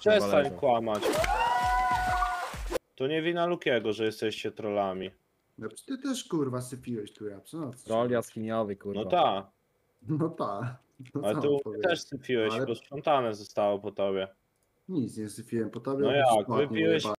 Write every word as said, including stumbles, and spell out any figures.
Przestań kłamać. To nie wina Lukiego, że jesteście trollami. No ty też kurwa sypiłeś tu Japczan. No, troll jaskiniowy kurwa. No ta. No ta. No, ale ty też sypiłeś, ale... bo sprzątane zostało po tobie. Nic nie sypiłem po tobie. No jak, wypiłeś...